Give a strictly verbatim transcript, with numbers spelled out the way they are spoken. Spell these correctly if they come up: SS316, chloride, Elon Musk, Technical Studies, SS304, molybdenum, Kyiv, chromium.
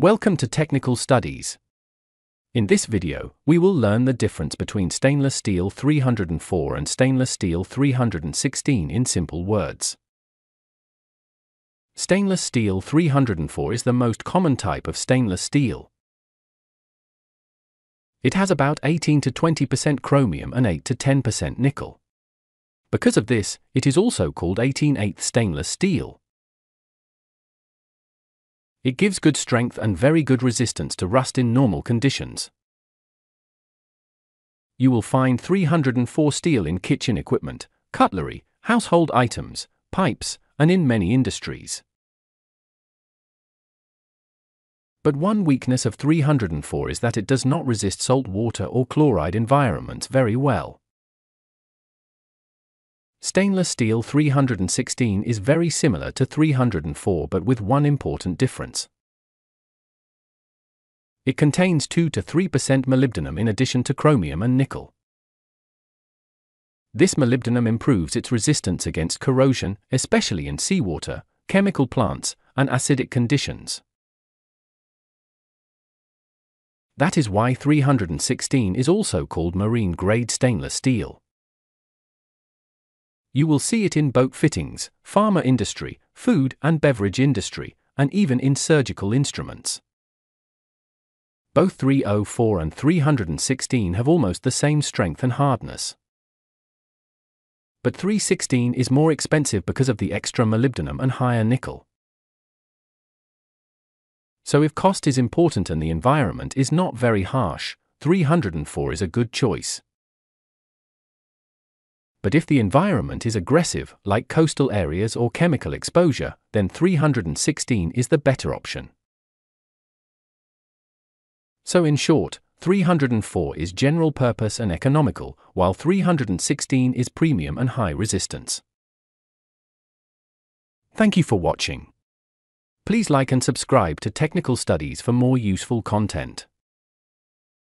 Welcome to Technical Studies. In this video, we will learn the difference between stainless steel three hundred four and stainless steel three hundred sixteen in simple words. Stainless steel three hundred four is the most common type of stainless steel. It has about eighteen to twenty percent chromium and eight to ten percent nickel. Because of this, it is also called eighteen eighths stainless steel. It gives good strength and very good resistance to rust in normal conditions. You will find three hundred four steel in kitchen equipment, cutlery, household items, pipes, and in many industries. But one weakness of three hundred four is that it does not resist salt water or chloride environments very well. Stainless steel three hundred sixteen is very similar to three hundred four but with one important difference. It contains two to three percent molybdenum in addition to chromium and nickel. This molybdenum improves its resistance against corrosion, especially in seawater, chemical plants, and acidic conditions. That is why three hundred sixteen is also called marine-grade stainless steel. You will see it in boat fittings, pharma industry, food and beverage industry, and even in surgical instruments. Both three oh four and three hundred sixteen have almost the same strength and hardness. But three sixteen is more expensive because of the extra molybdenum and higher nickel. So if cost is important and the environment is not very harsh, three hundred four is a good choice. But if the environment is aggressive, like coastal areas or chemical exposure, then three hundred sixteen is the better option. So in short, three hundred four is general purpose and economical, while three hundred sixteen is premium and high resistance. Thank you for watching. Please like and subscribe to Technical Studies for more useful content.